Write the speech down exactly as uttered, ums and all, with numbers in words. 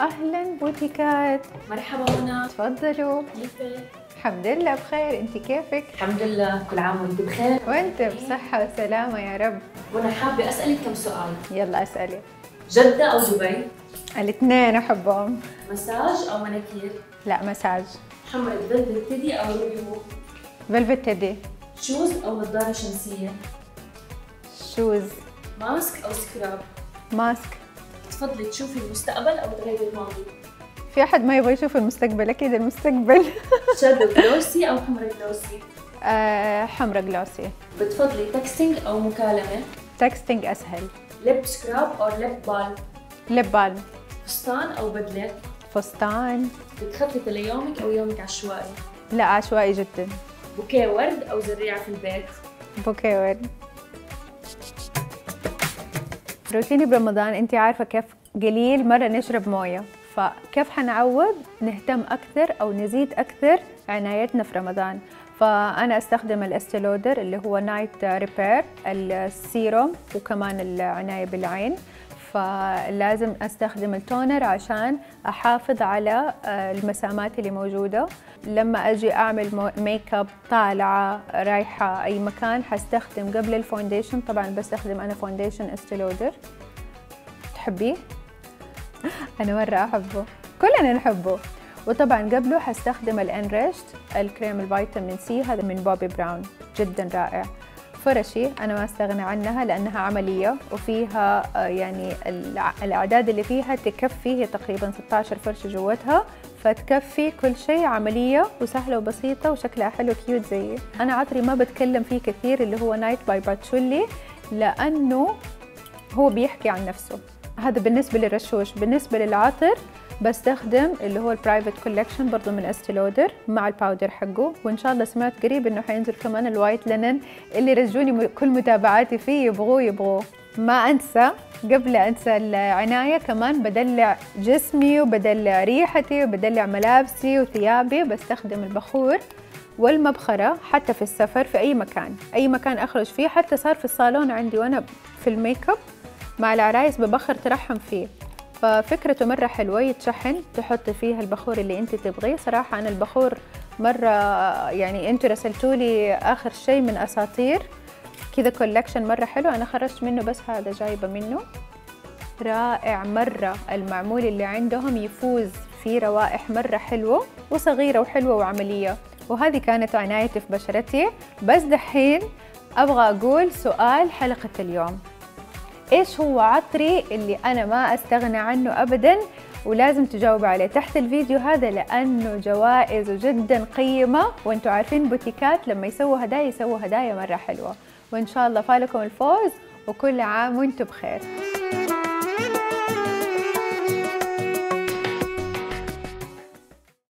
اهلا بوتيكات. مرحبا هنا، تفضلوا. كيفك؟ الحمد لله بخير، انت كيفك؟ الحمد لله، كل عام وانت بخير وانت بصحه وسلامه يا رب. وانا حابه اسالك كم سؤال. يلا اسالي. جده او دبي؟ الاثنين احبهم. مساج او مناكير؟ لا مساج. محمد فلفت تيدي او ريبو؟ فلفت تيدي. شوز او نظاره شمسيه؟ شوز. ماسك او سكراب؟ ماسك. تفضلي تشوفي المستقبل او تغيري الماضي؟ في احد ما يبغى يشوف المستقبل؟ اكيد المستقبل. شادو جلوسي او حمرة جلوسي؟ أه حمرة جلوسي. بتفضلي تكستنج او مكالمه؟ تكستنج اسهل. ليب سكراب او ليب بالم؟ ليب بالم. فستان او بدله؟ فستان. بتخططي ليومك او يومك عشوائي؟ لا عشوائي جدا. بوكيه ورد او زريعه في البيت؟ بوكيه ورد. روتيني برمضان انت عارفه كيف قليل مره نشرب مويه، فكيف حنعوض نهتم اكثر او نزيد اكثر عنايتنا في رمضان؟ فانا استخدم الاستي لودر اللي هو نايت ريبير، السيروم وكمان العنايه بالعين. فلازم استخدم التونر عشان احافظ على المسامات اللي موجوده. لما اجي اعمل ميك اب طالعه رايحه اي مكان حستخدم قبل الفونديشن. طبعا بستخدم انا فونديشن استي لودر. تحبيه؟ انا مره احبه، كلنا نحبه. وطبعا قبله حستخدم الانريش الكريم الفيتامين سي، هذا من بوبي براون، جدا رائع. فرشي انا ما استغنى عنها لانها عمليه وفيها يعني الاعداد اللي فيها تكفي، هي تقريبا ستة عشر فرشه جوتها، فتكفي كل شيء. عمليه وسهله وبسيطه وشكلها حلو كيوت زيي. انا عطري ما بتكلم فيه كثير اللي هو نايت باي باتشولي لانه هو بيحكي عن نفسه. هذا بالنسبه للرشوش. بالنسبه للعطر بستخدم اللي هو البرايفت كولكشن برضه من استي لودر مع الباودر حقه. وان شاء الله سمعت قريب انه حينزل كمان الوايت لينن اللي رجوني كل متابعاتي فيه يبغوه يبغوه. ما انسى قبل انسى العنايه كمان بدلع جسمي وبدلع ريحتي وبدلع ملابسي وثيابي. بستخدم البخور والمبخره حتى في السفر، في اي مكان اي مكان اخرج فيه. حتى صار في الصالون عندي وانا في الميك اب مع العرايس ببخر ترحم فيه، ففكرته مرة حلوة. يتشحن تحط فيها البخور اللي انت تبغيه. صراحة انا البخور مرة يعني انتوا رسلتولي اخر شيء من اساطير كذا كولكشن مرة حلو. انا خرجت منه بس هذا جايبة منه رائع مرة. المعمول اللي عندهم يفوز في روائح مرة حلوة وصغيرة وحلوة وعملية. وهذه كانت عنايتي في بشرتي. بس دحين ابغى اقول سؤال حلقة اليوم. ايش هو عطري اللي انا ما استغنى عنه ابدا ولازم تجاوب عليه تحت الفيديو هذا لانه جوائزه جدا قيمه. وانتم عارفين بوتيكات لما يسووا هدايا يسووا هدايا مره حلوه. وان شاء الله فالكم الفوز وكل عام وانتم بخير.